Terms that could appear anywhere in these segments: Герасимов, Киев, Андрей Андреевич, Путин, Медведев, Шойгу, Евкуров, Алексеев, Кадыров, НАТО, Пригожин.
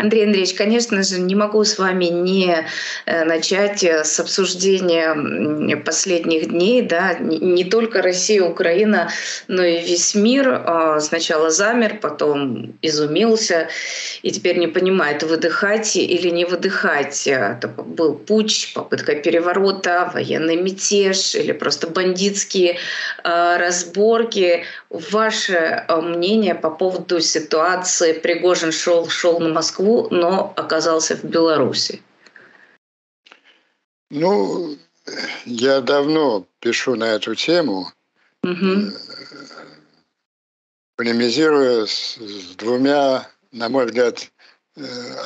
Андрей Андреевич, конечно же, не могу с вами не начать с обсуждения последних дней. Да? Не только Россия, Украина, но и весь мир сначала замер, потом изумился и теперь не понимает, выдыхать или не выдыхать. Это был путч, попытка переворота, военный мятеж или просто бандитские разборки. Ваше мнение по поводу ситуации? Пригожин шел на Москву, но оказался в Беларуси. Ну, я давно пишу на эту тему, полемизируя с двумя, на мой взгляд,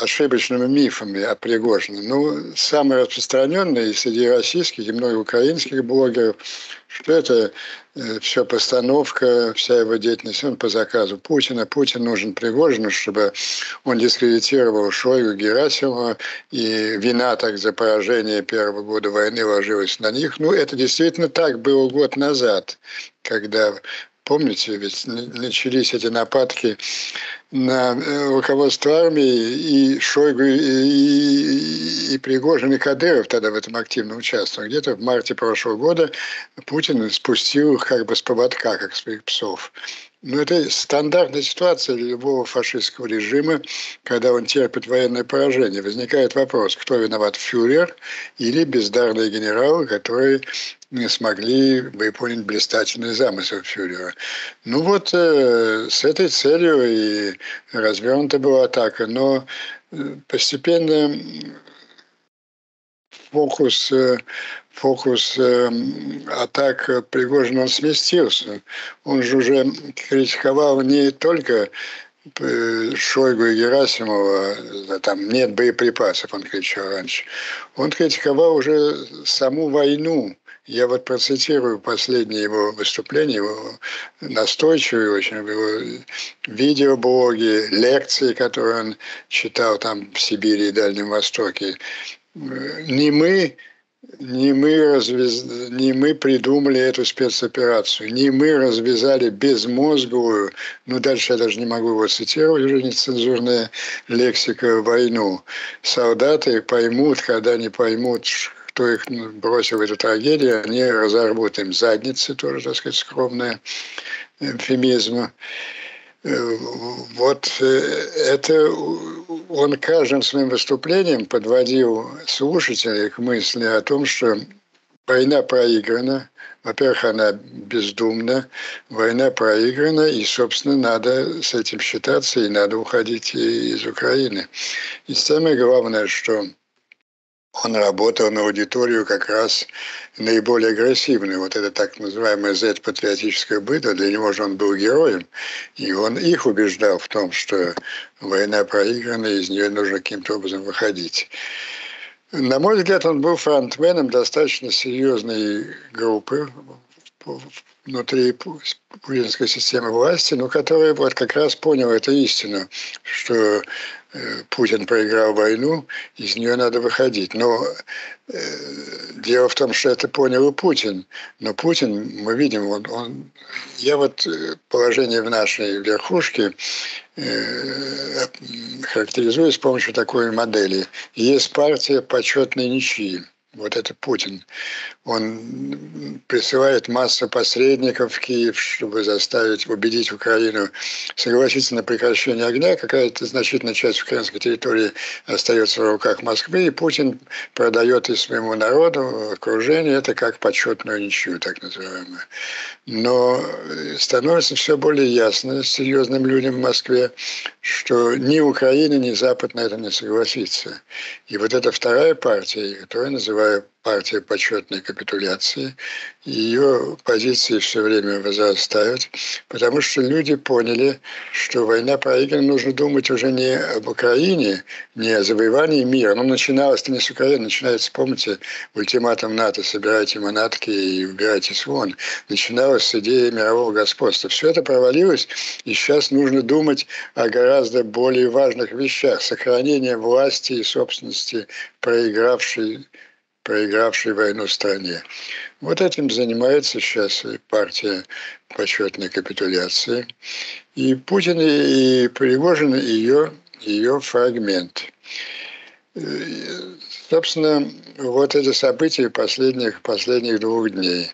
ошибочными мифами о Пригожине. Ну, самый распространенный среди российских и многих украинских блогеров, что это все постановка, вся его деятельность, он по заказу Путина. Путин нужен Пригожину, чтобы он дискредитировал Шойгу, Герасимова, и вина так за поражение первого года войны ложилась на них. Ну, это действительно так было год назад, когда... Помните, ведь начались эти нападки на руководство армии, и Шойгу, и Пригожин, и Кадыров тогда в этом активно участвовали. Где-то в марте прошлого года Путин спустил их как бы с поводка, как своих псов. Но это стандартная ситуация для любого фашистского режима, когда он терпит военное поражение. Возникает вопрос, кто виноват, фюрер или бездарные генералы, которые не смогли выполнить блистательный замысел фюрера. Ну вот с этой целью и развернута была атака. Но постепенно фокус атак Пригожина сместился. Он же уже критиковал не только Шойгу и Герасимова, там нет боеприпасов, он кричал раньше. Он критиковал уже саму войну. Я вот процитирую последнее его выступление, его настойчивое очень, его видеоблоги, лекции, которые он читал там в Сибири и Дальнем Востоке. Не мы придумали эту спецоперацию, не мы развязали безмозговую, ну дальше я даже не могу его цитировать, уже нецензурная лексика, войну. Солдаты поймут, когда не поймут, кто их бросил в эту трагедию, они разорвут им задницы, тоже, так сказать, скромная эвфемизма. Вот это он каждым своим выступлением подводил слушателей к мысли о том, что война проиграна. Во-первых, она бездумна, война проиграна, и, собственно, надо с этим считаться, и надо уходить из Украины. И самое главное, что он работал на аудиторию как раз наиболее агрессивную. Вот это так называемое Z-патриотическое быдло, для него же он был героем. И он их убеждал в том, что война проиграна, и из нее нужно каким-то образом выходить. На мой взгляд, он был фронтменом достаточно серьезной группы внутри путинской системы власти, но которая вот как раз поняла эту истину, что Путин проиграл войну, из нее надо выходить. Но дело в том, что это понял и Путин. Но Путин, мы видим, я вот положение в нашей верхушке характеризую с помощью такой модели. Есть партия почетной ничьи. Вот это Путин. Он присылает массу посредников в Киев, чтобы заставить, убедить Украину согласиться на прекращение огня. Какая-то значительная часть украинской территории остается в руках Москвы, и Путин продает и своему народу окружение. Это как почетную ничью, так называемую. Но становится все более ясно серьезным людям в Москве, что ни Украина, ни Запад на это не согласится. И вот эта вторая партия, которая называется партия почетной капитуляции, ее позиции все время возрастают, потому что люди поняли, что война проиграна, нужно думать уже не об Украине, не о завоевании мира. Но начиналось-то не с Украины, начинается, помните, ультиматум НАТО, собирайте манатки и убирайтесь вон. Начиналось с идеи мирового господства. Все это провалилось, и сейчас нужно думать о гораздо более важных вещах. Сохранение власти и собственности проигравшей войну в стране. Вот этим занимается сейчас партия почетной капитуляции. И Путин, и Пригожин ее ее фрагмент. Собственно, вот эти события последних 2 дней.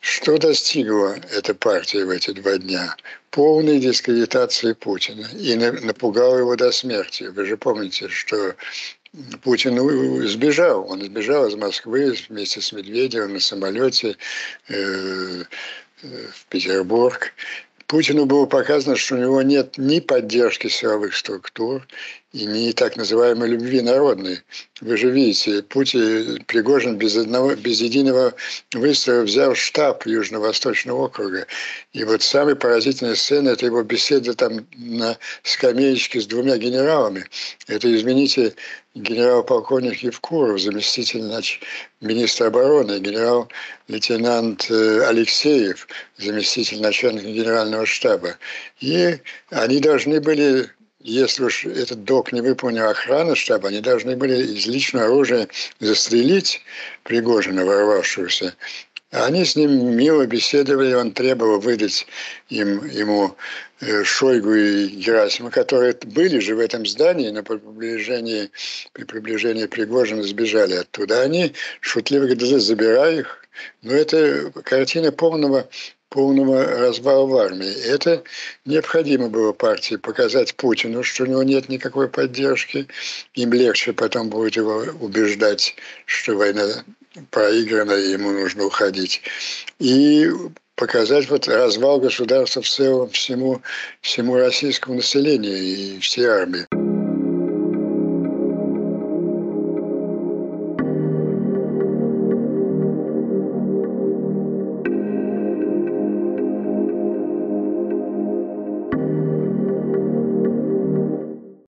Что достигла эта партия в эти 2 дня? Полной дискредитации Путина. И напугала его до смерти. Вы же помните, что Путин сбежал. Он сбежал из Москвы вместе с Медведевым на самолете в Петербург. Путину было показано, что у него нет ни поддержки силовых структур, и ни так называемой любви народной. Вы же видите, Пригожин без единого выстрела взял штаб Южно-Восточного округа. И вот самая поразительная сцена – это его беседа там на скамеечке с 2 генералами. Это, извините, генерал-полковник Евкуров, заместитель министра обороны, генерал-лейтенант Алексеев, заместитель начальника генерального штаба. И они должны были... Если уж этот долг не выполнила охрана штаба, они должны были из личного оружия застрелить Пригожина, ворвавшегося. Они с ним мило беседовали, он требовал выдать ему Шойгу и Герасимова, которые были же в этом здании, но при приближении Пригожина сбежали оттуда. Они шутливо говорили: забирай их. Но это картина полного развала в армии. Это необходимо было партии показать Путину, что у него нет никакой поддержки. Им легче потом будет его убеждать, что война проиграна, и ему нужно уходить. И показать вот развал государства в целом всему российскому населению и всей армии.